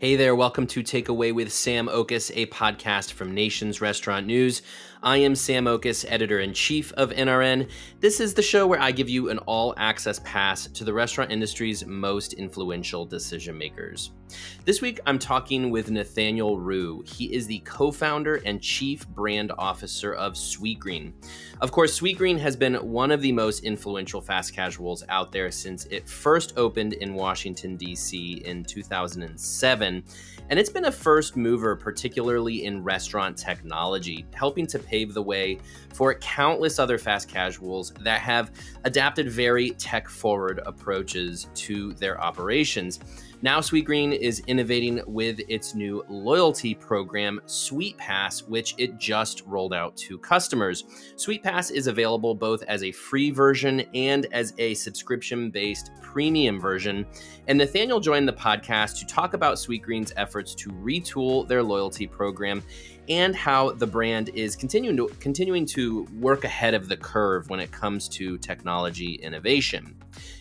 Hey there, welcome to Take-Away with Sam Oches, a podcast from Nation's Restaurant News. I am Sam Oches, Editor-in-Chief of NRN. This is the show where I give you an all-access pass to the restaurant industry's most influential decision-makers. This week, I'm talking with Nathaniel Ru. He is the co-founder and chief brand officer of Sweetgreen. Of course, Sweetgreen has been one of the most influential fast casuals out there since it first opened in Washington, D.C. in 2007. And it's been a first mover, particularly in restaurant technology, helping to pave the way for countless other fast casuals that have adapted very tech-forward approaches to their operations. Now Sweetgreen is innovating with its new loyalty program, Sweetpass, which it just rolled out to customers. Sweetpass is available both as a free version and as a subscription-based premium version. And Nathaniel joined the podcast to talk about Sweetgreen's efforts to retool their loyalty program and how the brand is continuing to work ahead of the curve when it comes to technology innovation.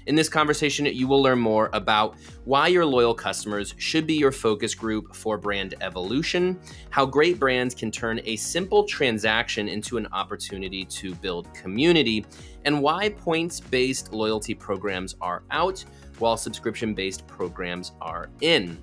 In this conversation, you will learn more about why your loyal customers should be your focus group for brand evolution, how great brands can turn a simple transaction into an opportunity to build community, and why points-based loyalty programs are out while subscription-based programs are in.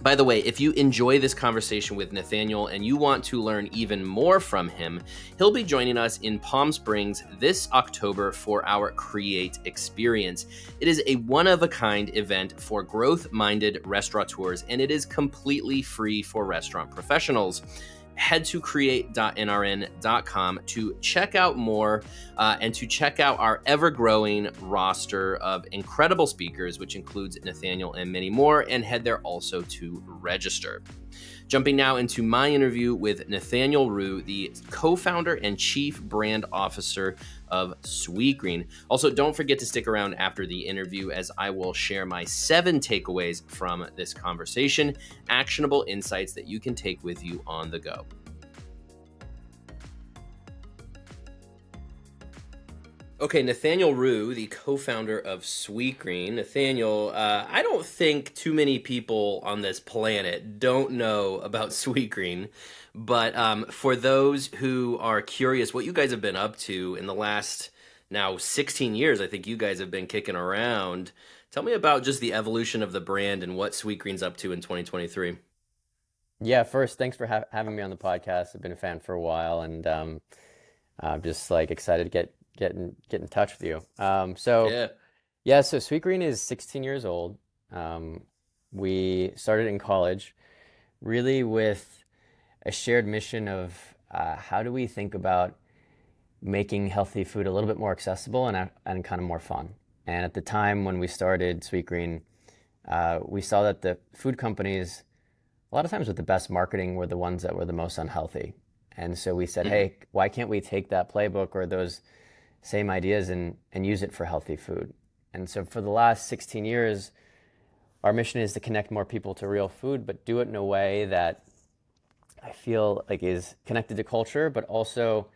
By the way, if you enjoy this conversation with Nathaniel and you want to learn even more from him, he'll be joining us in Palm Springs this October for our Create Experience. It is a one-of-a-kind event for growth-minded restaurateurs, and it is completely free for restaurant professionals. Head to create.nrn.com to check out more and to check out our ever-growing roster of incredible speakers, which includes Nathaniel and many more, and head there also to register. Jumping now into my interview with Nathaniel Ru, the co-founder and chief brand officer of Sweetgreen. Also, don't forget to stick around after the interview as I will share my 7 takeaways from this conversation, actionable insights that you can take with you on the go. Okay, Nathaniel Ru, the co-founder of Sweetgreen. Nathaniel, I don't think too many people on this planet don't know about Sweetgreen, but for those who are curious what you guys have been up to in the last, now, 16 years, I think you guys have been kicking around. Tell me about just the evolution of the brand and what Sweetgreen's up to in 2023. Yeah, first, thanks for having me on the podcast. I've been a fan for a while, and I'm just like excited to get in touch with you. So Sweetgreen is 16 years old. We started in college really with a shared mission of how do we think about making healthy food a little bit more accessible and kind of more fun. And at the time when we started Sweetgreen, we saw that the food companies, a lot of times with the best marketing, were the ones that were the most unhealthy. And so we said, hey, why can't we take that playbook or those same ideas and use it for healthy food? And so for the last 16 years, our mission is to connect more people to real food, but do it in a way that I feel like is connected to culture, but also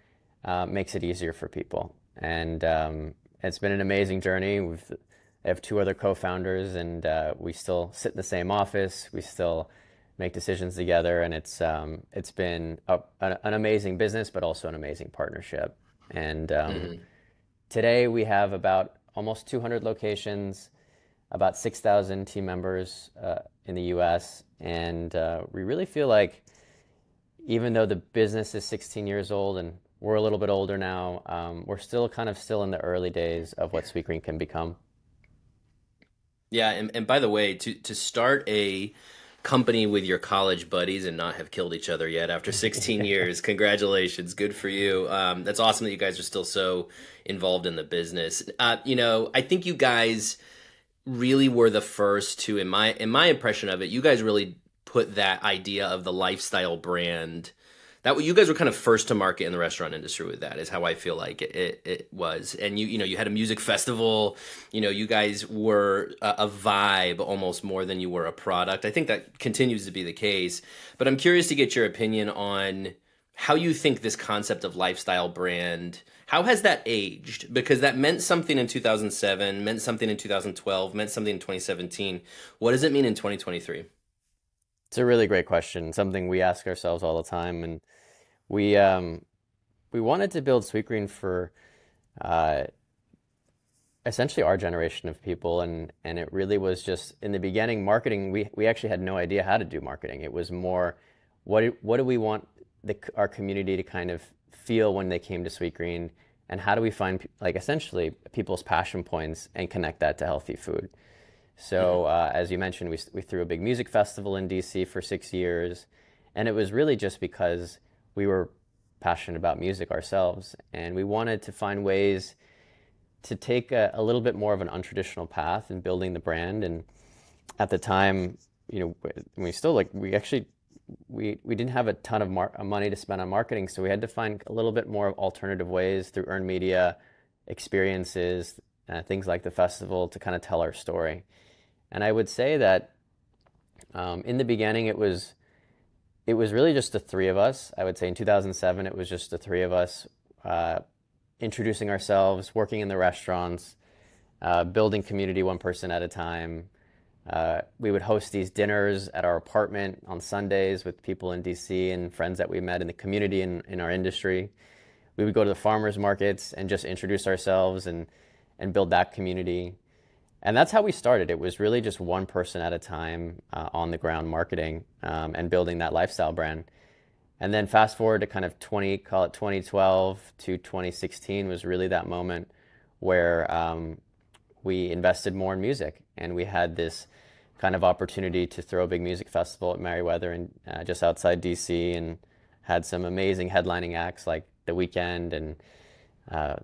makes it easier for people. And it's been an amazing journey. I have 2 other co-founders, and we still sit in the same office. We still make decisions together, and it's been an amazing business, but also an amazing partnership. And today we have about almost 200 locations, about 6,000 team members in the US. And we really feel like, even though the business is 16 years old and we're a little bit older now, we're still in the early days of what Sweetgreen can become. Yeah, and by the way, to start a company with your college buddies and not have killed each other yet after 16 years. Congratulations. Good for you. That's awesome that you guys are still so involved in the business. You know, I think you guys really were the first to, in my impression of it, you guys really put that idea of the lifestyle brand, that you guys were kind of first to market in the restaurant industry with that, is how I feel like it was. And you know, you had a music festival, you know, you guys were a vibe almost more than you were a product. I think that continues to be the case, but I'm curious to get your opinion on how you think this concept of lifestyle brand, how has that aged? Because that meant something in 2007, meant something in 2012, meant something in 2017. What does it mean in 2023? It's a really great question, something we ask ourselves all the time. And we wanted to build Sweetgreen for essentially our generation of people. And it really was just, in the beginning, marketing, we actually had no idea how to do marketing. It was more, what do we want our community to kind of feel when they came to Sweetgreen? And how do we find, like, essentially people's passion points and connect that to healthy food? So as you mentioned, we threw a big music festival in DC for 6 years. And it was really just because we were passionate about music ourselves. And we wanted to find ways to take a little bit more of an untraditional path in building the brand. And at the time, you know, we still, like, we didn't have a ton of money to spend on marketing, so we had to find a little bit more of alternative ways through earned media, experiences, things like the festival, to kind of tell our story. And I would say that in the beginning, it was really just the three of us. I would say in 2007, it was just the three of us introducing ourselves, working in the restaurants, building community one person at a time. We would host these dinners at our apartment on Sundays with people in DC and friends that we met in the community and in our industry. We would go to the farmers markets and just introduce ourselves and build that community. And that's how we started. It was really just one person at a time on the ground marketing and building that lifestyle brand. And then fast forward to kind of 2012 to 2016 was really that moment where we invested more in music, and we had this kind of opportunity to throw a big music festival at Merriweather and just outside DC, and had some amazing headlining acts like The Weeknd and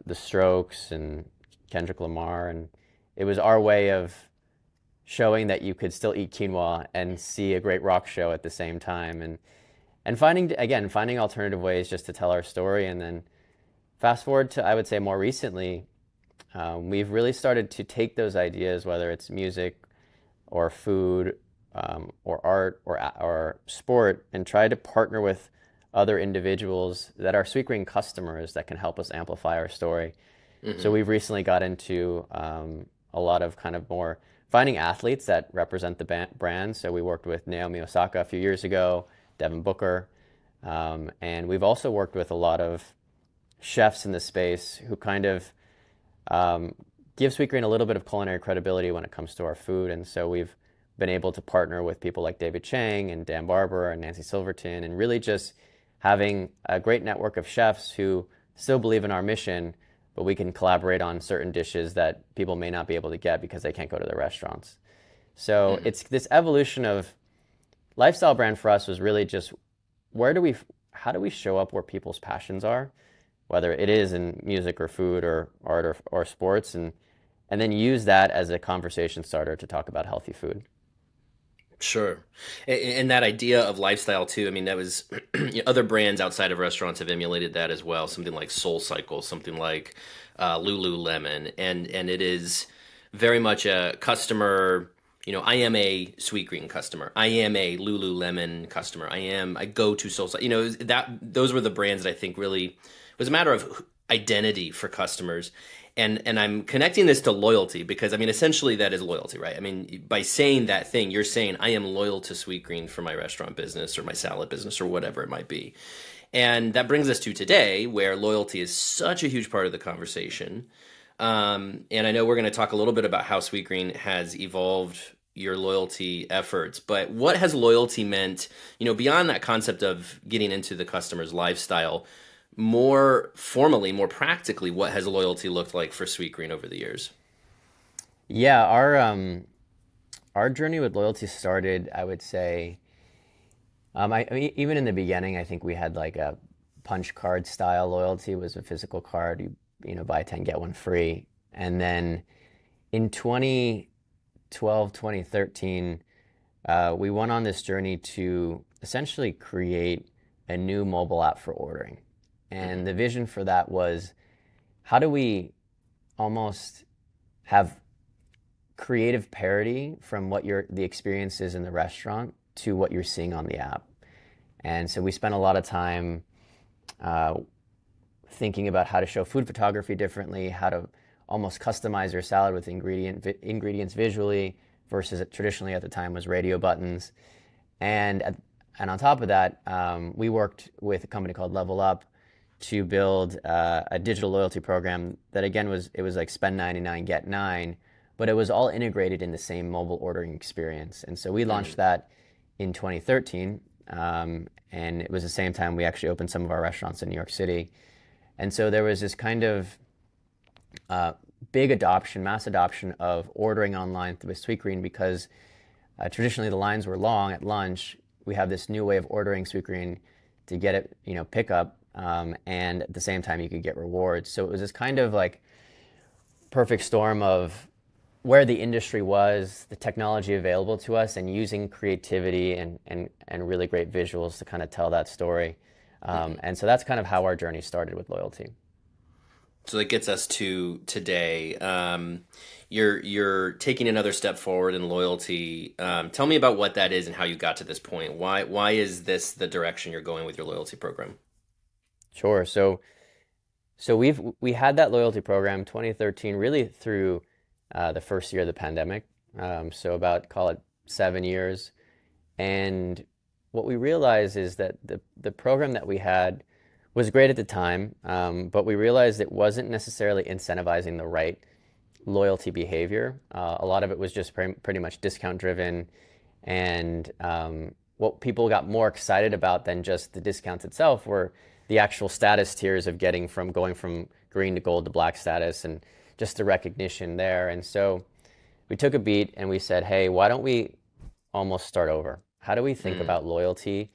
The Strokes and Kendrick Lamar. And it was our way of showing that you could still eat quinoa and see a great rock show at the same time, and finding alternative ways just to tell our story. And then fast forward to, I would say, more recently, we've really started to take those ideas, whether it's music or food or art or sport, and try to partner with other individuals that are Sweetgreen customers that can help us amplify our story. Mm-hmm. So we've recently got into a lot of kind of more finding athletes that represent the brand. So we worked with Naomi Osaka a few years ago, Devin Booker, and we've also worked with a lot of chefs in the space who kind of give Sweetgreen a little bit of culinary credibility when it comes to our food. And so we've been able to partner with people like David Chang and Dan Barber and Nancy Silverton, and really just having a great network of chefs who still believe in our mission, but we can collaborate on certain dishes that people may not be able to get because they can't go to the restaurants. So it's this evolution of lifestyle brand for us was really just how do we show up where people's passions are, whether it is in music or food or art or sports, and then use that as a conversation starter to talk about healthy food. Sure. And that idea of lifestyle too, I mean, that was other brands outside of restaurants have emulated that as well. Something like SoulCycle, something like Lululemon. And it is very much a customer, you know, I am a Sweetgreen customer. I am a Lululemon customer. I go to SoulCycle. You know, those were the brands that I think really was a matter of identity for customers. And I'm connecting this to loyalty because, I mean, essentially that is loyalty, right? I mean, by saying that thing, you're saying I am loyal to Sweetgreen for my restaurant business or my salad business or whatever it might be. And that brings us to today, where loyalty is such a huge part of the conversation. And I know we're going to talk a little bit about how Sweetgreen has evolved your loyalty efforts, but what has loyalty meant, you know, beyond that concept of getting into the customer's lifestyle? More formally, more practically, what has loyalty looked like for Sweetgreen over the years? Yeah, our journey with loyalty started, I would say, I mean, even in the beginning, I think we had like a punch card style loyalty. It was a physical card, you know, buy 10, get one free. And then in 2012, 2013, we went on this journey to essentially create a new mobile app for ordering. And the vision for that was, how do we almost have creative parity from what the experience is in the restaurant to what you're seeing on the app? And so we spent a lot of time thinking about how to show food photography differently, how to almost customize your salad with ingredients visually versus traditionally at the time was radio buttons. And on top of that, we worked with a company called Level Up to build a digital loyalty program that, again, it was like spend $99, get $9, but it was all integrated in the same mobile ordering experience. And so we launched that in 2013, and it was the same time we actually opened some of our restaurants in New York City. And so there was this kind of big adoption, mass adoption of ordering online with Sweetgreen, because traditionally the lines were long at lunch. We have this new way of ordering Sweetgreen to get it, you know, pickup, and at the same time you could get rewards. So it was this kind of like perfect storm of where the industry was, the technology available to us, and using creativity and really great visuals to kind of tell that story. And so that's kind of how our journey started with loyalty. So that gets us to today. You're taking another step forward in loyalty. Tell me about what that is and how you got to this point. Why is this the direction you're going with your loyalty program? Sure. So we had that loyalty program 2013 really through the first year of the pandemic. So about, call it, 7 years. And what we realized is that the program that we had was great at the time, but we realized it wasn't necessarily incentivizing the right loyalty behavior. A lot of it was just pretty much discount driven, and what people got more excited about than just the discounts itself were the actual status tiers of getting going from green to gold to black status, and just the recognition there. And so we took a beat and we said, hey, why don't we almost start over? How do we think about loyalty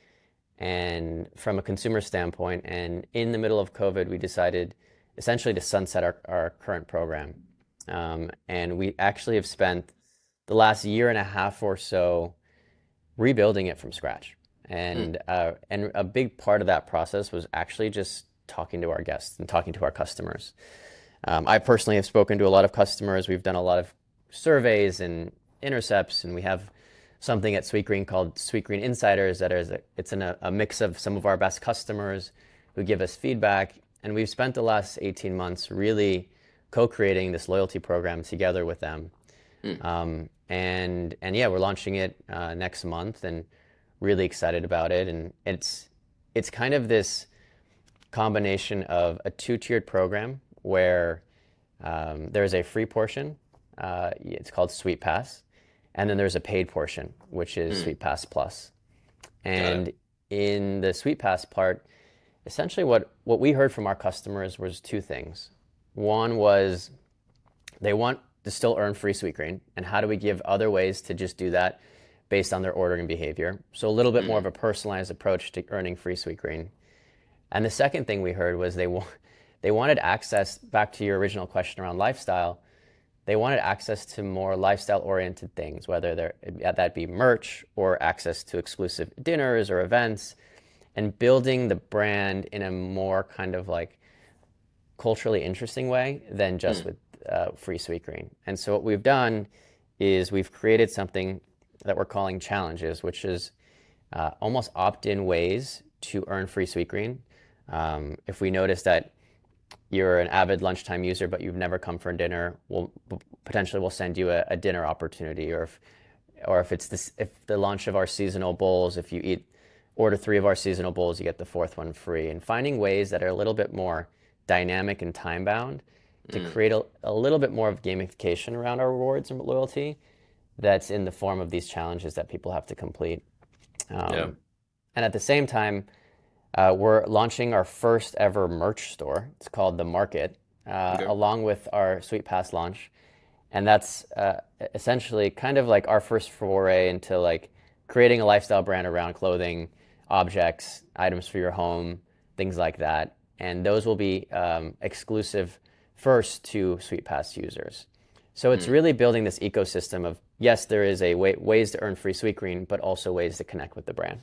and from a consumer standpoint? And in the middle of COVID, we decided essentially to sunset our current program. And we actually have spent the last year and a half or so rebuilding it from scratch. And a big part of that process was actually just talking to our guests and talking to our customers. I personally have spoken to a lot of customers. We've done a lot of surveys and intercepts, and we have something at Sweetgreen called Sweetgreen Insiders that is a mix of some of our best customers who give us feedback. And we've spent the last 18 months really co-creating this loyalty program together with them. And yeah, we're launching it next month, and really excited about it. And it's kind of this combination of a two-tiered program where there's a free portion, it's called Sweetpass, and then there's a paid portion, which is Sweetpass Plus. And in the Sweetpass part, essentially what we heard from our customers was two things. One was they want to still earn free Sweetgreen, and how do we give other ways to just do that based on their ordering behavior? So a little bit more of a personalized approach to earning free Sweetgreen. And the second thing we heard was they wanted access, back to your original question around lifestyle, they wanted access to more lifestyle-oriented things, whether that be merch or access to exclusive dinners or events, and building the brand in a more kind of like culturally interesting way than just with free Sweetgreen. And so what we've done is we've created something that we're calling challenges, which is almost opt-in ways to earn free Sweetgreen. If we notice that you're an avid lunchtime user, but you've never come for dinner, we'll potentially send you a dinner opportunity. Or if the launch of our seasonal bowls, if you order 3 of our seasonal bowls, you get the 4th one free. And finding ways that are a little bit more dynamic and time bound to create a little bit more of gamification around our rewards and loyalty. That's in the form of these challenges that people have to complete. And at the same time, we're launching our first ever merch store. It's called The Market, along with our Sweetpass launch. And that's essentially kind of like our first foray into like creating a lifestyle brand around clothing, objects, items for your home, things like that. And those will be exclusive first to Sweetpass users. So it's really building this ecosystem of, yes, there is a ways to earn free Sweetgreen, but also ways to connect with the brand.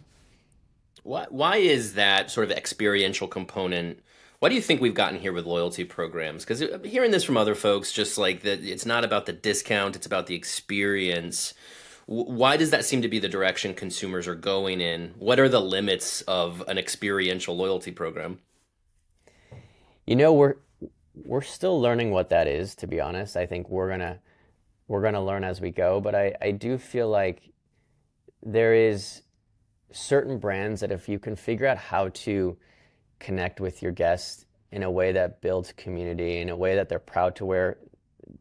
Why is that sort of experiential component? Why do you think we've gotten here with loyalty programs? Because hearing this from other folks, just like that, it's not about the discount, it's about the experience. Why does that seem to be the direction consumers are going in? What are the limits of an experiential loyalty program? You know, we're still learning what that is, to be honest. I think we're gonna learn as we go, but I do feel like there is certain brands that if you can figure out how to connect with your guests in a way that builds community, in a way that they're proud to wear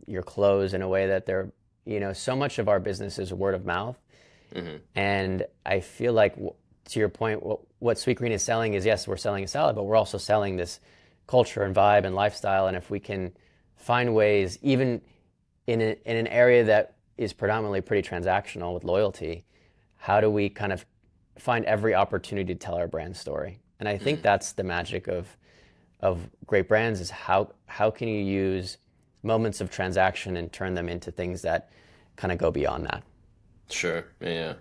your clothes, in a way that they're, you know, so much of our business is word of mouth. Mm-hmm. And I feel like, to your point, what Sweetgreen is selling is, yes, we're selling a salad, but we're also selling this culture and vibe and lifestyle. And if we can find ways, even in an area that is predominantly pretty transactional with loyalty, how do we kind of find every opportunity to tell our brand story? And I think that's the magic of great brands, is how can you use moments of transaction and turn them into things that kind of go beyond that. Sure. Yeah.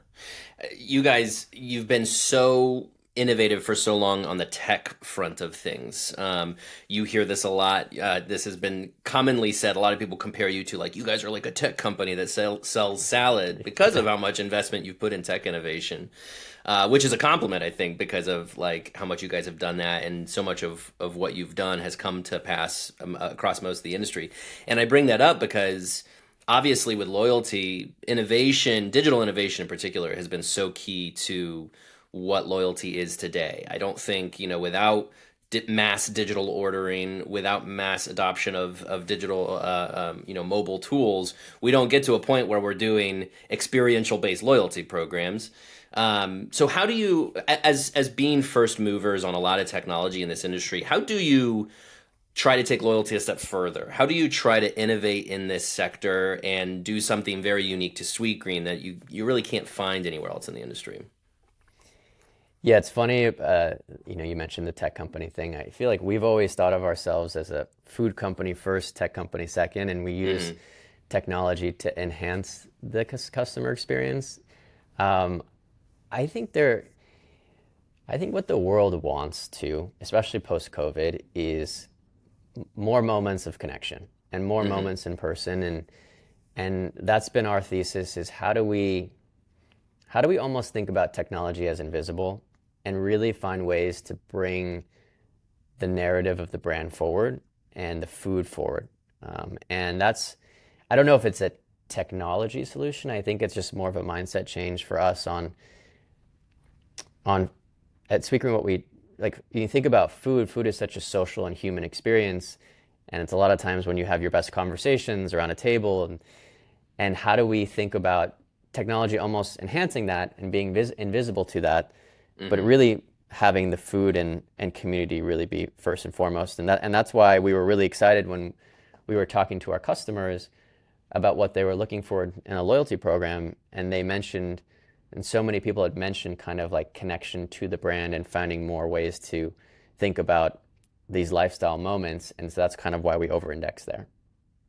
You guys, you've been so innovative for so long on the tech front of things. You hear this a lot. This has been commonly said. A lot of people compare you to, like, you guys are like a tech company that sells salad because of how much investment you've put in tech innovation, which is a compliment, I think, because of like how much you guys have done that, and so much of what you've done has come to pass across most of the industry. And I bring that up because obviously with loyalty, innovation, digital innovation in particular, has been so key to what loyalty is today. I don't think, you know, without mass digital ordering, without mass adoption of digital, you know, mobile tools, we don't get to a point where we're doing experiential-based loyalty programs. So how do you, as being first movers on a lot of technology in this industry, how do you try to take loyalty a step further? How do you try to innovate in this sector and do something very unique to Sweetgreen that you really can't find anywhere else in the industry? Yeah, it's funny, you know, you mentioned the tech company thing. I feel like we've always thought of ourselves as a food company first, tech company second, and we use technology to enhance the customer experience. I think what the world wants to, especially post-COVID, is more moments of connection and more moments in person. And that's been our thesis, is how do we almost think about technology as invisible and really find ways to bring the narrative of the brand forward and the food forward. And that's, I don't know if it's a technology solution. I think it's just more of a mindset change for us on at Sweetgreen. What we, like, you think about food is such a social and human experience. And it's a lot of times when you have your best conversations around a table, and how do we think about technology almost enhancing that and being invisible to that, but really having the food and community really be first and foremost. And that's why we were really excited when we were talking to our customers about what they were looking for in a loyalty program. And they mentioned, and so many people had mentioned, kind of like connection to the brand and finding more ways to think about these lifestyle moments. And so that's kind of why we over-index there.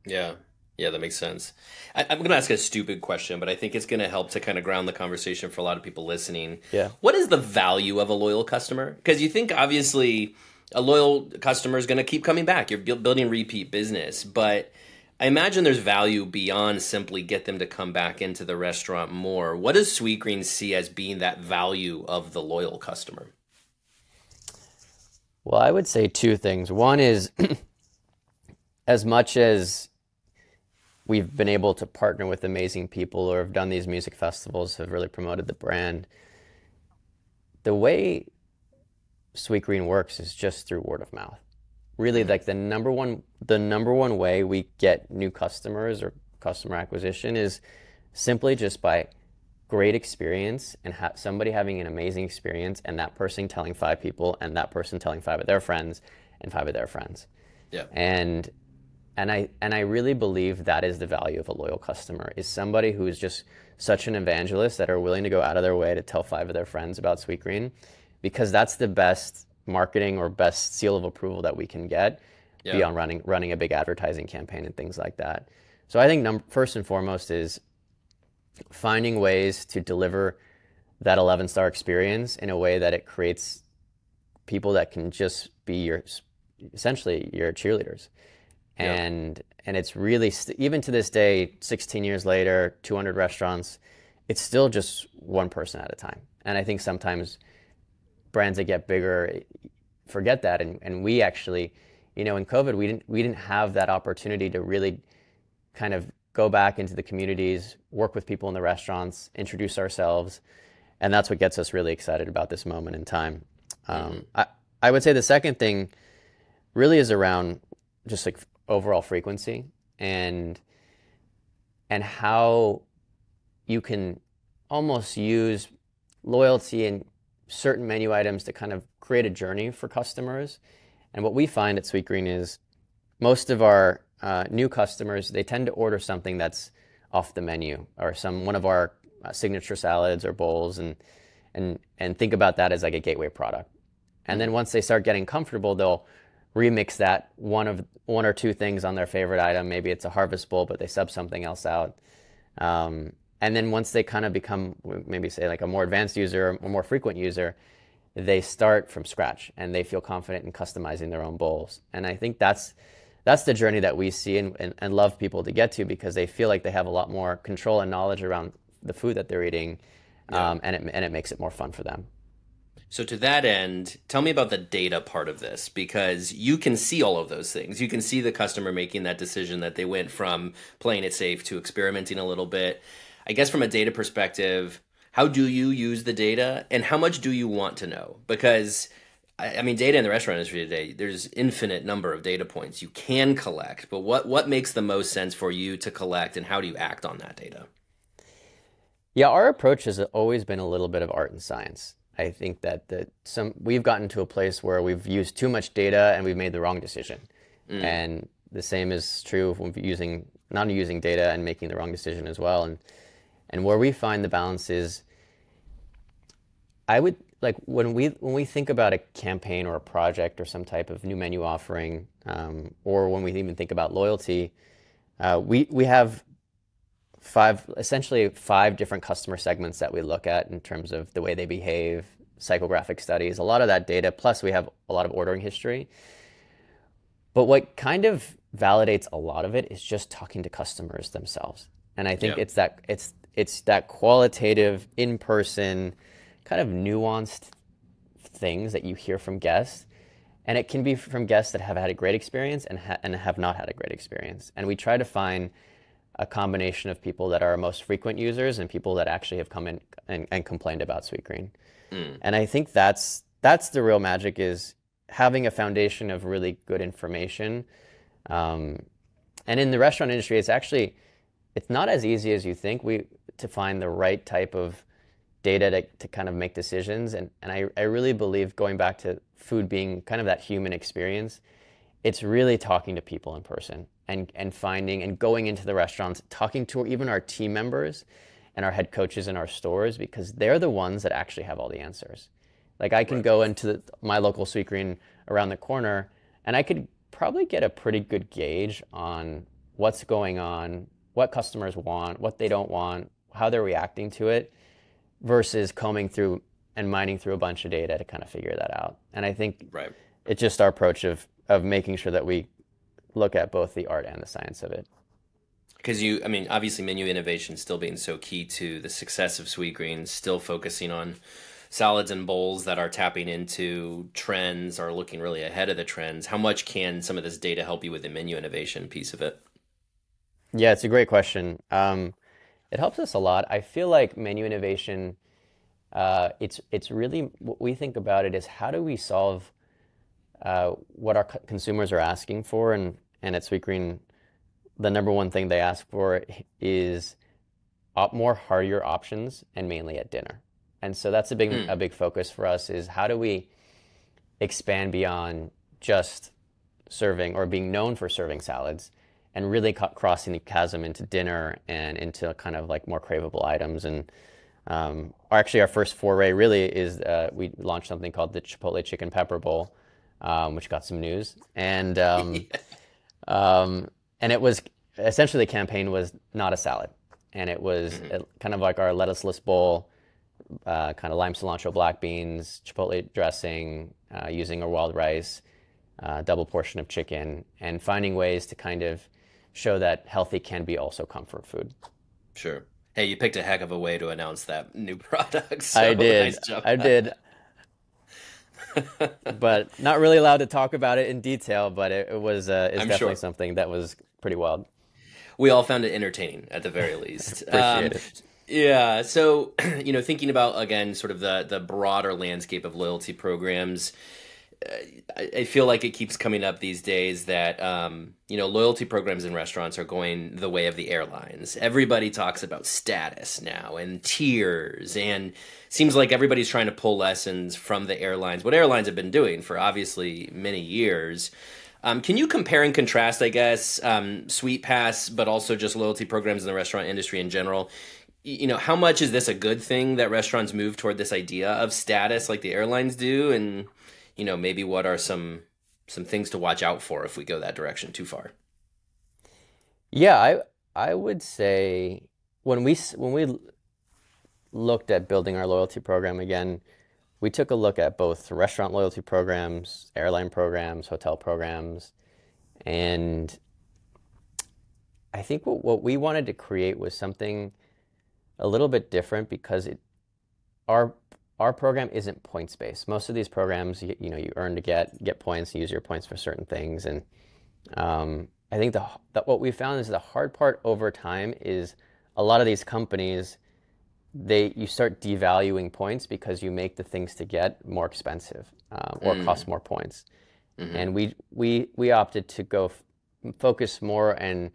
Yeah. Yeah, that makes sense. I'm going to ask a stupid question, but I think it's going to help to kind of ground the conversation for a lot of people listening. Yeah. What is the value of a loyal customer? Because you think, obviously, a loyal customer is going to keep coming back. You're building repeat business. But I imagine there's value beyond simply get them to come back into the restaurant more. What does Sweetgreen see as being that value of the loyal customer? Well, I would say two things. One is, as much as we've been able to partner with amazing people or have done these music festivals, have really promoted the brand, the way Sweetgreen works is just through word of mouth. Really, like, the number one way we get new customers or customer acquisition is simply just by great experience and somebody having an amazing experience, and that person telling 5 people, and that person telling 5 of their friends, and 5 of their friends. Yeah. And I really believe that is the value of a loyal customer, is somebody who is just such an evangelist that are willing to go out of their way to tell 5 of their friends about Sweetgreen, because that's the best marketing or best seal of approval that we can get beyond running a big advertising campaign and things like that. So I think first and foremost is finding ways to deliver that 11-star experience in a way that it creates people that can just be essentially your cheerleaders. And it's really, even to this day, 16 years later, 200 restaurants, it's still just one person at a time. And I think sometimes brands that get bigger forget that. And we actually, you know, in COVID, we didn't have that opportunity to really kind of go back into the communities, work with people in the restaurants, introduce ourselves. And that's what gets us really excited about this moment in time. I would say the second thing really is around just like overall frequency and how you can almost use loyalty and certain menu items to kind of create a journey for customers. And what we find at Sweetgreen is most of our new customers, they tend to order something that's off the menu or one of our signature salads or bowls and think about that as like a gateway product. And then once they start getting comfortable, they'll remix that one or two things on their favorite item. Maybe it's a harvest bowl, but they sub something else out. And then once they kind of become maybe say like a more advanced user or more frequent user, they start from scratch and they feel confident in customizing their own bowls. And I think that's the journey that we see and love people to get to, because they feel like they have a lot more control and knowledge around the food that they're eating, and it makes it more fun for them. So to that end, tell me about the data part of this, because you can see all of those things. You can see the customer making that decision that they went from playing it safe to experimenting a little bit. I guess from a data perspective, how do you use the data and how much do you want to know? Because I mean, data in the restaurant industry today, there's infinite number of data points you can collect, but what makes the most sense for you to collect and how do you act on that data? Yeah, our approach has always been a little bit of art and science. I think that we've gotten to a place where we've used too much data and we've made the wrong decision. And the same is true of not using data and making the wrong decision as well. And where we find the balance is, when we think about a campaign or a project or some type of new menu offering, or when we even think about loyalty, we have essentially five different customer segments that we look at in terms of the way they behave, psychographic studies, a lot of that data, plus we have a lot of ordering history. But what kind of validates a lot of it is just talking to customers themselves. And I think it's that qualitative, in-person, kind of nuanced things that you hear from guests. And it can be from guests that have had a great experience and have not had a great experience. And we try to find a combination of people that are our most frequent users and people that actually have come in and complained about Sweetgreen. And I think that's the real magic, is having a foundation of really good information. And in the restaurant industry, it's not as easy as you think to find the right type of data to kind of make decisions. And I really believe, going back to food being kind of that human experience, it's really talking to people in person. And finding and going into the restaurants, talking to even our team members and our head coaches in our stores, because they're the ones that actually have all the answers. Like, I can go into my local Sweetgreen around the corner and I could probably get a pretty good gauge on what's going on, what customers want, what they don't want, how they're reacting to it, versus combing through and mining through a bunch of data to kind of figure that out. And I think it's just our approach of making sure that we look at both the art and the science of it. Because I mean, obviously menu innovation still being so key to the success of Sweetgreen, still focusing on salads and bowls that are tapping into trends, are looking really ahead of the trends. How much can some of this data help you with the menu innovation piece of it? Yeah, it's a great question. It helps us a lot. I feel like menu innovation, it's really, what we think about it is, how do we solve what our consumers are asking for? And at Sweetgreen, the number one thing they ask for is more heartier options, and mainly at dinner. And so that's a big focus for us, is how do we expand beyond just serving or being known for serving salads and really crossing the chasm into dinner and into kind of like more craveable items. And actually our first foray really is, we launched something called the Chipotle Chicken Pepper Bowl, which got some news, and it was essentially, the campaign was not a salad, and it was kind of like our lettuceless bowl, kind of lime cilantro, black beans, chipotle dressing, using our wild rice, double portion of chicken, and finding ways to kind of show that healthy can be also comfort food. Sure. Hey, you picked a heck of a way to announce that new product. So I did. Nice job. I did. But not really allowed to talk about it in detail, but it was definitely something that was pretty wild. We all found it entertaining at the very least. Appreciate it. Yeah. So, you know, thinking about, again, sort of the broader landscape of loyalty programs, I feel like it keeps coming up these days that, you know, loyalty programs in restaurants are going the way of the airlines. Everybody talks about status now and tiers, and seems like everybody's trying to pull lessons from the airlines, what airlines have been doing for obviously many years. Can you compare and contrast, I guess, Sweetpass, but also just loyalty programs in the restaurant industry in general? You know, how much is this a good thing that restaurants move toward this idea of status like the airlines do? And, you know, maybe what are some things to watch out for if we go that direction too far? Yeah, I would say when we looked at building our loyalty program again, we took a look at both restaurant loyalty programs, airline programs, hotel programs, and I think what we wanted to create was something a little bit different, because our program isn't points based. Most of these programs, you know, you earn to get points, use your points for certain things, and I think what we found is the hard part over time is a lot of these companies, you start devaluing points because you make the things to get more expensive or cost more points, and we opted to go focus more on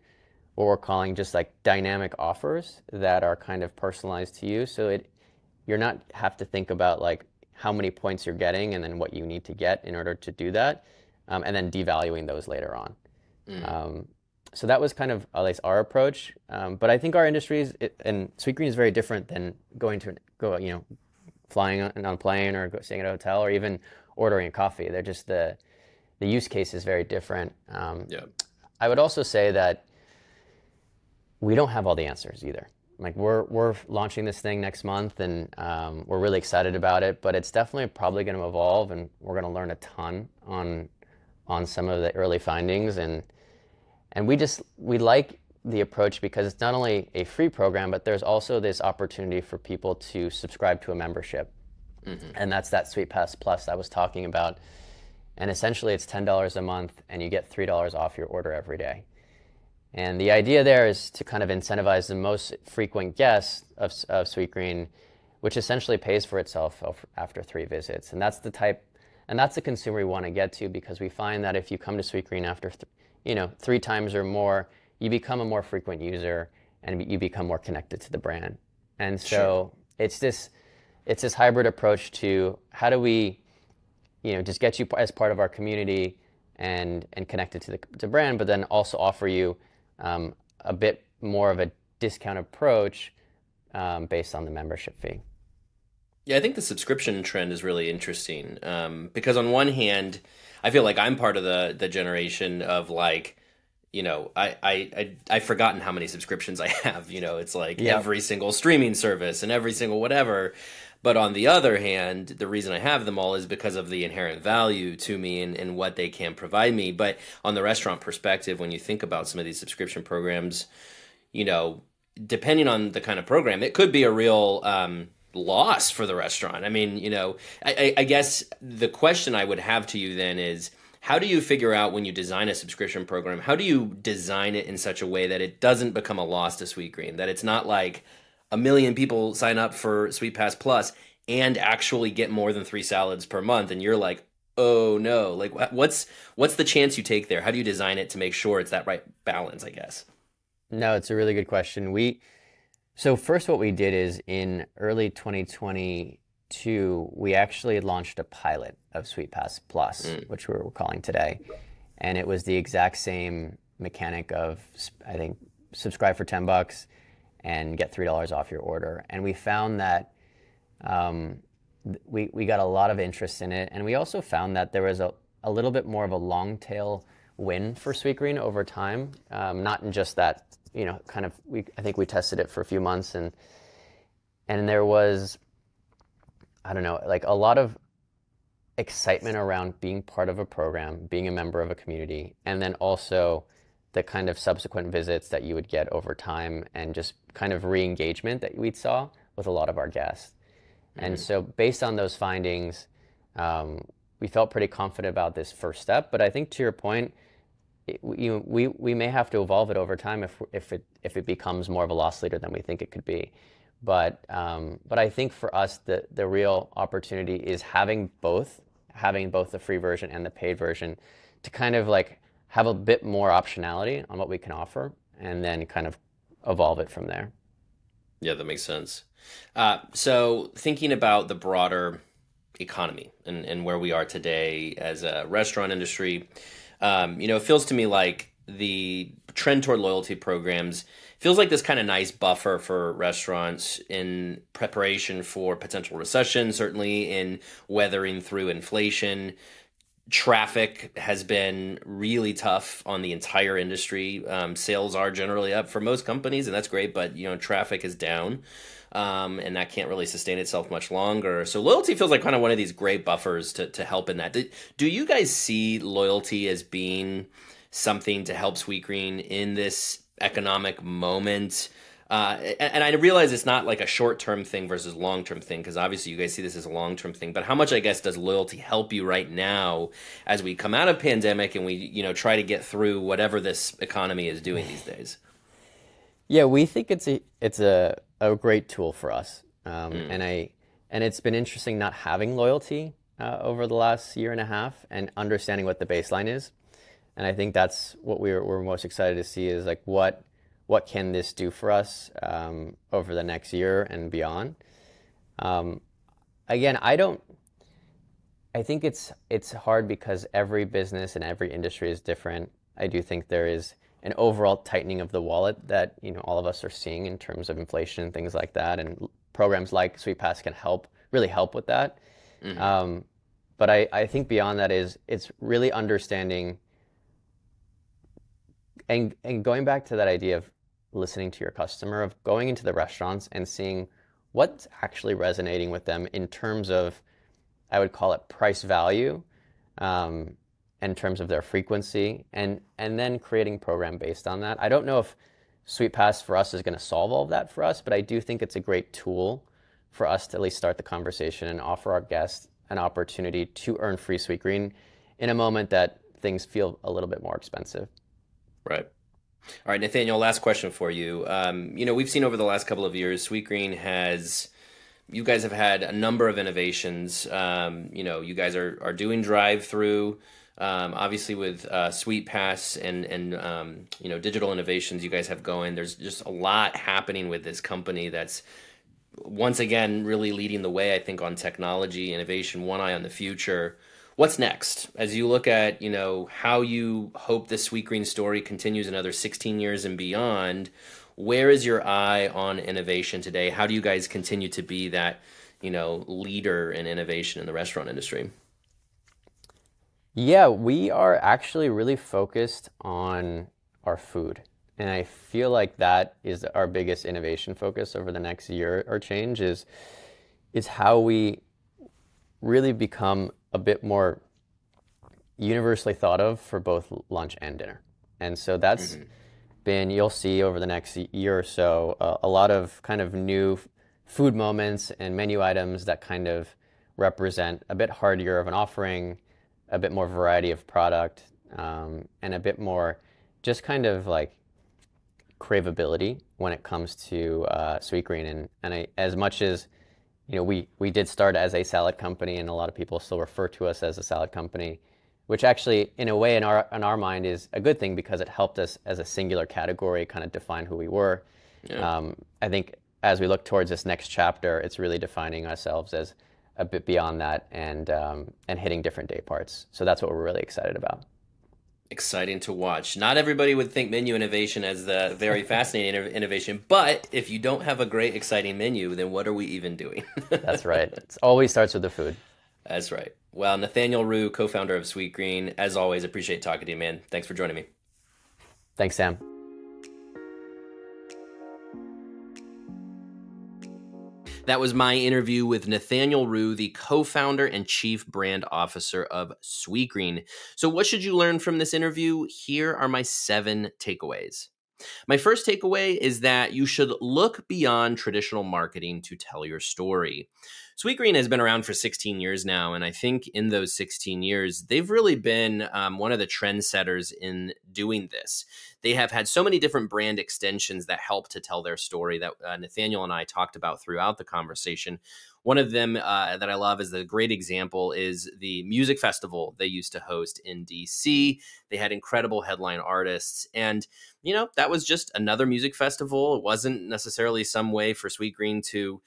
what we're calling just like dynamic offers that are kind of personalized to you, so you're not have to think about like how many points you're getting and then what you need to get in order to do that, and then devaluing those later on. So that was kind of at least our approach. But I think our industries and Sweetgreen is very different than flying on a plane or staying at a hotel or even ordering a coffee. They're just the use case is very different. Yeah. I would also say that we don't have all the answers either. Like we're launching this thing next month, and we're really excited about it. But it's definitely probably going to evolve, and we're going to learn a ton on some of the early findings. And we like the approach because it's not only a free program, but there's also this opportunity for people to subscribe to a membership, and that's that Sweetpass Plus I was talking about. And essentially, it's $10 a month, and you get $3 off your order every day. And the idea there is to kind of incentivize the most frequent guests of Sweetgreen, which essentially pays for itself after 3 visits. And that's the consumer we want to get to, because we find that if you come to Sweetgreen after 3 times or more, you become a more frequent user and you become more connected to the brand. And so it's this hybrid approach to how do we, just get you as part of our community and connected to the brand, but then also offer you a bit more of a discount approach based on the membership fee. Yeah, I think the subscription trend is really interesting because on one hand, I feel like I'm part of the generation of like, I've forgotten how many subscriptions I have. It's like every single streaming service and every single whatever. But on the other hand, the reason I have them all is because of the inherent value to me and what they can provide me. But on the restaurant perspective, when you think about some of these subscription programs, depending on the kind of program, it could be a real loss for the restaurant. I mean, I guess the question I would have to you then is, how do you figure out when you design a subscription program, how do you design it in such a way that it doesn't become a loss to Sweetgreen, that it's not like, a million people sign up for Sweetpass Plus and actually get more than 3 salads per month, and you're like, oh no! Like, what's the chance you take there? How do you design it to make sure it's that right balance? I guess. No, it's a really good question. So first, what we did is in early 2022, we actually launched a pilot of Sweetpass Plus, which we're calling today, and it was the exact same mechanic of I think subscribe for $10. And get $3 off your order. And we found that we got a lot of interest in it. And we also found that there was a little bit more of a long tail win for Sweetgreen over time. Not in just that, I think we tested it for a few months and there was, like a lot of excitement around being part of a program, being a member of a community, and then also the kind of subsequent visits that you would get over time and just kind of re-engagement that we saw with a lot of our guests. And so based on those findings, we felt pretty confident about this first step. But I think to your point, we may have to evolve it over time if it becomes more of a loss leader than we think it could be. But I think for us, the real opportunity is having both the free version and the paid version to kind of like have a bit more optionality on what we can offer and then kind of evolve it from there. Yeah, that makes sense. So thinking about the broader economy and where we are today as a restaurant industry, you know, it feels to me like the trend toward loyalty programs feels like this kind of nice buffer for restaurants in preparation for potential recession, certainly in weathering through inflation. Traffic has been really tough on the entire industry. Sales are generally up for most companies, and that's great, but you know, traffic is down, and that can't really sustain itself much longer. So loyalty feels like kind of one of these great buffers to help in that. Do you guys see loyalty as being something to help Sweetgreen in this economic moment? And I realize it's not like a short-term thing versus long-term thing, because obviously you guys see this as a long-term thing, but how much, I guess, does loyalty help you right now as we come out of pandemic and we, you know, try to get through whatever this economy is doing these days? Yeah, we think it's a great tool for us. And it's been interesting not having loyalty over the last year and a half and understanding what the baseline is. And I think that's what we're most excited to see is like what can this do for us over the next year and beyond. Again, I think it's hard because every business and every industry is different. I do think there is an overall tightening of the wallet that, you know, all of us are seeing in terms of inflation and things like that, and programs like Sweetpass can really help with that. Mm-hmm. But I think beyond that is it's really understanding and going back to that idea of listening to your customer, of going into the restaurants and seeing what's actually resonating with them in terms of, I would call it price value, in terms of their frequency, and then creating a program based on that. I don't know if Sweetpass for us is going to solve all of that for us, but I do think it's a great tool for us to at least start the conversation and offer our guests an opportunity to earn free Sweetgreen in a moment that things feel a little bit more expensive. Right. All right, Nathaniel, last question for you. You know, we've seen over the last couple of years, Sweetgreen has, you guys have had a number of innovations. You know, you guys are doing drive-through, obviously with Sweetpass and you know, digital innovations you guys have going. There's just a lot happening with this company that's, once again, really leading the way, I think, on technology, innovation, one eye on the future. What's next? As you look at, you know, how you hope the Sweetgreen story continues another 16 years and beyond, where is your eye on innovation today? How do you guys continue to be that, you know, leader in innovation in the restaurant industry? Yeah, we are actually really focused on our food. And I feel like that is our biggest innovation focus over the next year or change is how we really become a bit more universally thought of for both lunch and dinner. And so that's been, you'll see over the next year or so, a lot of kind of new food moments and menu items that kind of represent a bit heartier of an offering, a bit more variety of product, and a bit more just kind of like craveability when it comes to Sweetgreen. And as much as, you know, we did start as a salad company, and a lot of people still refer to us as a salad company, which actually, in a way, in our mind, is a good thing because it helped us as a singular category kind of define who we were. Yeah. I think as we look towards this next chapter, it's really defining ourselves as a bit beyond that and hitting different day parts. So that's what we're really excited about. Exciting to watch. Not everybody would think menu innovation as the very fascinating innovation, but if you don't have a great, exciting menu, then what are we even doing? That's right. It always starts with the food. That's right. Well, Nathaniel Ru, co-founder of Sweetgreen, as always, appreciate talking to you, man. Thanks for joining me. Thanks, Sam. That was my interview with Nathaniel Ru, the co-founder and chief brand officer of Sweetgreen. So what should you learn from this interview? Here are my 7 takeaways. My first takeaway is that you should look beyond traditional marketing to tell your story. Sweetgreen has been around for 16 years now, and I think in those 16 years, they've really been one of the trendsetters in doing this. they have had so many different brand extensions that help to tell their story that Nathaniel and I talked about throughout the conversation. One of them that I love is the great example is the music festival they used to host in DC. They had incredible headline artists, and you know, that was just another music festival. It wasn't necessarily some way for Sweetgreen to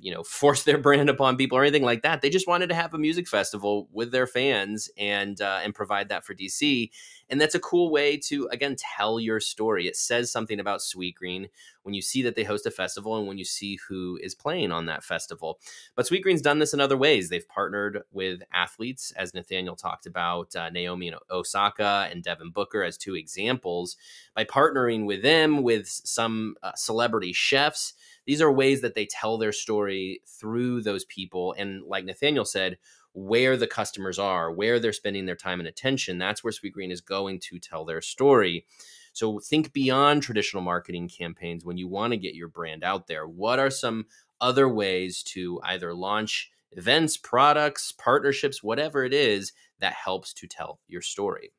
you know, force their brand upon people or anything like that. They just wanted to have a music festival with their fans and provide that for DC. And that's a cool way to, again, tell your story. It says something about Sweetgreen when you see that they host a festival and when you see who is playing on that festival. But Sweetgreen's done this in other ways. They've partnered with athletes, as Nathaniel talked about, Naomi Osaka and Devin Booker as two examples. By partnering with them, with some celebrity chefs, these are ways that they tell their story through those people. And like Nathaniel said, where the customers are, where they're spending their time and attention, that's where Sweetgreen is going to tell their story. So think beyond traditional marketing campaigns when you want to get your brand out there. What are some other ways to either launch events, products, partnerships, whatever it is that helps to tell your story?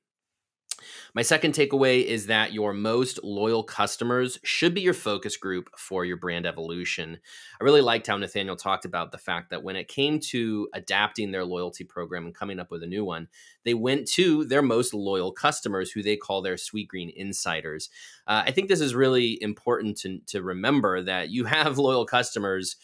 My second takeaway is that your most loyal customers should be your focus group for your brand evolution. I really liked how Nathaniel talked about the fact that when it came to adapting their loyalty program and coming up with a new one, they went to their most loyal customers, who they call their Sweetgreen insiders. I think this is really important to remember that you have loyal customers,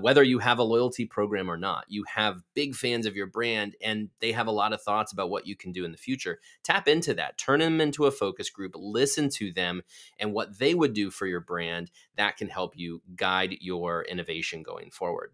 whether you have a loyalty program or not. You have big fans of your brand, and they have a lot of thoughts about what you can do in the future. Tap into that, turn them into a focus group, listen to them and what they would do for your brand. That can help you guide your innovation going forward.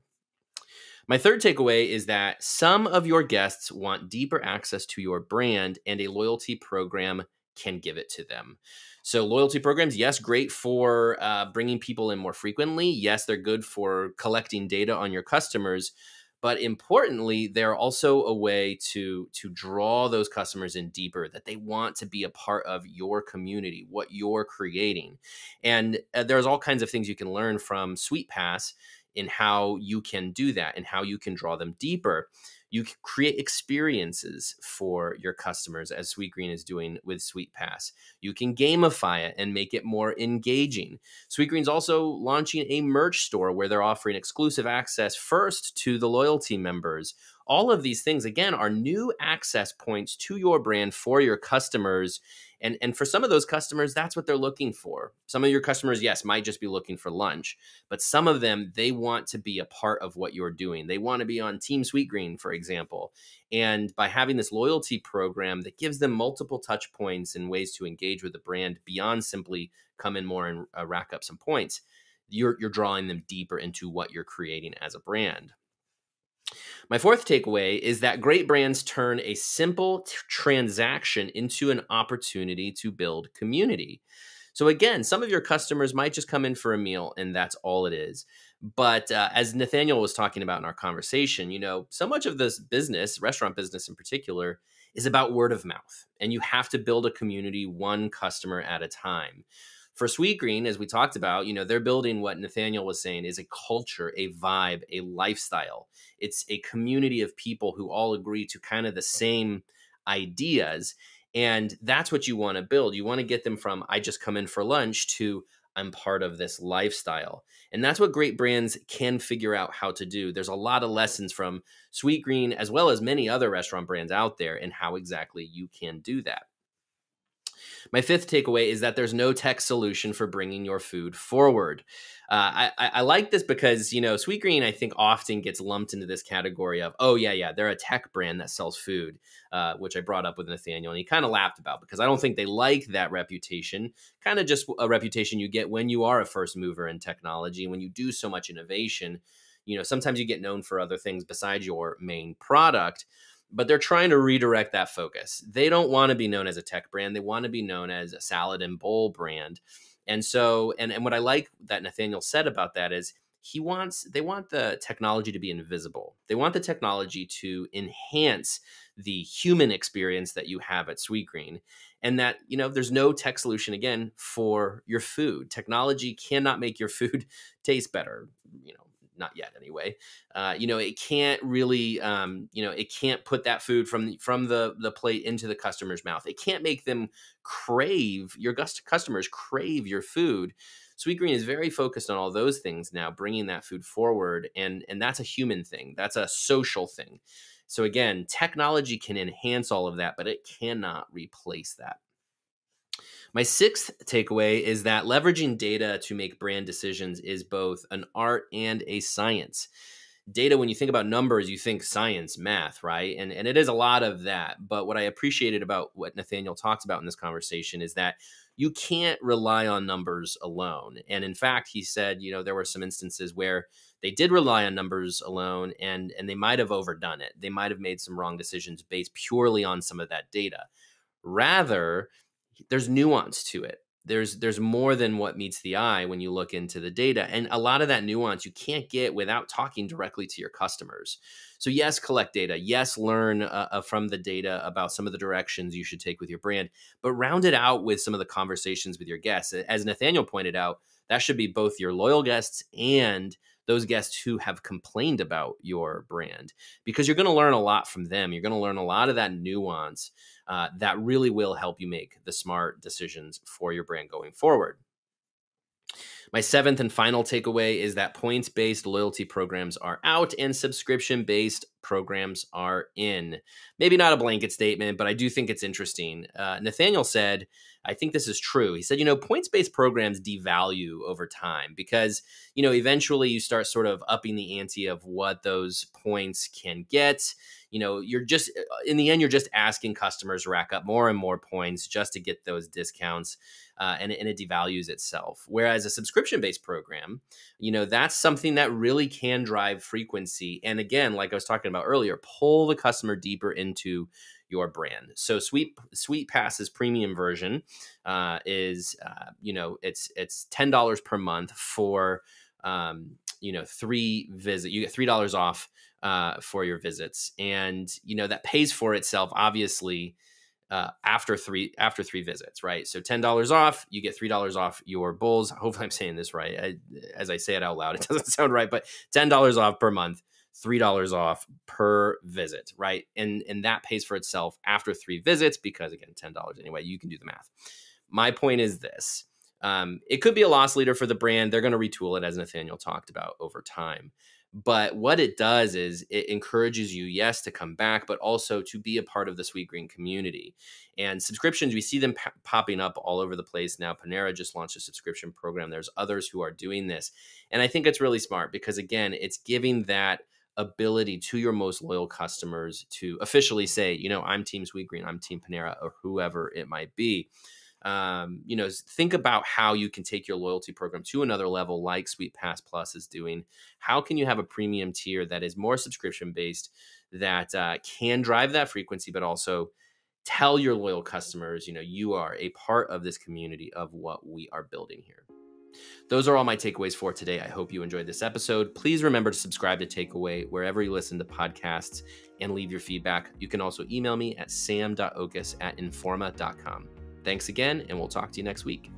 My third takeaway is that some of your guests want deeper access to your brand, and a loyalty program can give it to them. So loyalty programs, yes, great for bringing people in more frequently. Yes, they're good for collecting data on your customers, but importantly, they're also a way to draw those customers in deeper, that they want to be a part of your community, what you're creating. And there's all kinds of things you can learn from Sweetpass in how you can do that and how you can draw them deeper. You can create experiences for your customers, as Sweetgreen is doing with Sweetpass. You can gamify it and make it more engaging. Sweetgreen's also launching a merch store where they're offering exclusive access first to the loyalty members. All of these things, again, are new access points to your brand for your customers. And for some of those customers, that's what they're looking for. Some of your customers, yes, might just be looking for lunch, but some of them, they want to be a part of what you're doing. They want to be on Team Sweetgreen, for example. And by having this loyalty program that gives them multiple touch points and ways to engage with the brand beyond simply come in more and rack up some points, you're drawing them deeper into what you're creating as a brand. My fourth takeaway is that great brands turn a simple transaction into an opportunity to build community. So again, some of your customers might just come in for a meal and that's all it is. But as Nathaniel was talking about in our conversation, you know, so much of this business, restaurant business in particular, is about word of mouth. And you have to build a community one customer at a time. For Sweetgreen, as we talked about, you know, they're building what Nathaniel was saying is a culture, a vibe, a lifestyle. It's a community of people who all agree to kind of the same ideas. And that's what you want to build. You want to get them from, I just come in for lunch, to I'm part of this lifestyle. And that's what great brands can figure out how to do. There's a lot of lessons from Sweetgreen, as well as many other restaurant brands out there, and how exactly you can do that. My fifth takeaway is that there's no tech solution for bringing your food forward. I like this because, you know, Sweetgreen, I think, often gets lumped into this category of, oh, yeah, they're a tech brand that sells food, which I brought up with Nathaniel, and he kind of laughed about because I don't think they like that reputation, kind of just a reputation you get when you are a first mover in technology and when you do so much innovation. You know, sometimes you get known for other things besides your main product. But they're trying to redirect that focus. They don't want to be known as a tech brand. They want to be known as a salad and bowl brand. And so, and what I like that Nathaniel said about that is they want the technology to be invisible. They want the technology to enhance the human experience that you have at Sweetgreen. And that, you know, there's no tech solution, again, for your food. Technology cannot make your food taste better. You know, not yet anyway, you know, it can't really, you know, it can't put that food from the plate into the customer's mouth. It can't make them crave, your customers crave your food. Sweetgreen is very focused on all those things now, bringing that food forward. And that's a human thing. That's a social thing. So again, technology can enhance all of that, but it cannot replace that. My sixth takeaway is that leveraging data to make brand decisions is both an art and a science. Data, when you think about numbers, you think science, math, right? And it is a lot of that. But what I appreciated about what Nathaniel talked about in this conversation is that you can't rely on numbers alone. And in fact, he said, you know, there were some instances where they did rely on numbers alone and they might have overdone it. They might have made some wrong decisions based purely on some of that data. Rather, there's nuance to it. There's more than what meets the eye when you look into the data. And a lot of that nuance you can't get without talking directly to your customers. So yes, collect data. Yes, learn from the data about some of the directions you should take with your brand, but round it out with some of the conversations with your guests. As Nathaniel pointed out, that should be both your loyal guests and those guests who have complained about your brand, because you're going to learn a lot from them. You're going to learn a lot of that nuance that really will help you make the smart decisions for your brand going forward. My seventh and final takeaway is that points-based loyalty programs are out and subscription-based programs are in. Maybe not a blanket statement, but I do think it's interesting. Nathaniel said, I think this is true. He said, you know, points-based programs devalue over time because, you know, eventually you start sort of upping the ante of what those points can get. You know, you're just, in the end, you're just asking customers to rack up more and more points just to get those discounts, and it devalues itself. Whereas a subscription-based program, you know, that's something that really can drive frequency. And again, like I was talking about earlier, pull the customer deeper into your brand. So Sweetpass's premium version is, you know, it's $10 per month for, you know, 3 visits. You get $3 off for your visits, and you know that pays for itself obviously after three visits, right? So $10 off, you get $3 off your bowls. Hopefully I'm saying this right. As I say it out loud, it doesn't sound right, but $10 off per month, $3 off per visit, right? And that pays for itself after 3 visits because, again, $10 anyway. You can do the math. My point is this. It could be a loss leader for the brand. They're going to retool it, as Nathaniel talked about, over time. But what it does is it encourages you, yes, to come back, but also to be a part of the Sweetgreen community. And subscriptions, we see them popping up all over the place now. Panera just launched a subscription program. There's others who are doing this. And I think it's really smart because, again, it's giving that ability to your most loyal customers to officially say, you know, I'm Team Sweetgreen, I'm Team Panera, or whoever it might be. You know, think about how you can take your loyalty program to another level like Sweetpass Plus is doing. How can you have a premium tier that is more subscription-based that can drive that frequency, but also tell your loyal customers, you know, you are a part of this community of what we are building here. Those are all my takeaways for today. I hope you enjoyed this episode. Please remember to subscribe to Takeaway wherever you listen to podcasts and leave your feedback. You can also email me at sam.oches@informa.com. Thanks again, and we'll talk to you next week.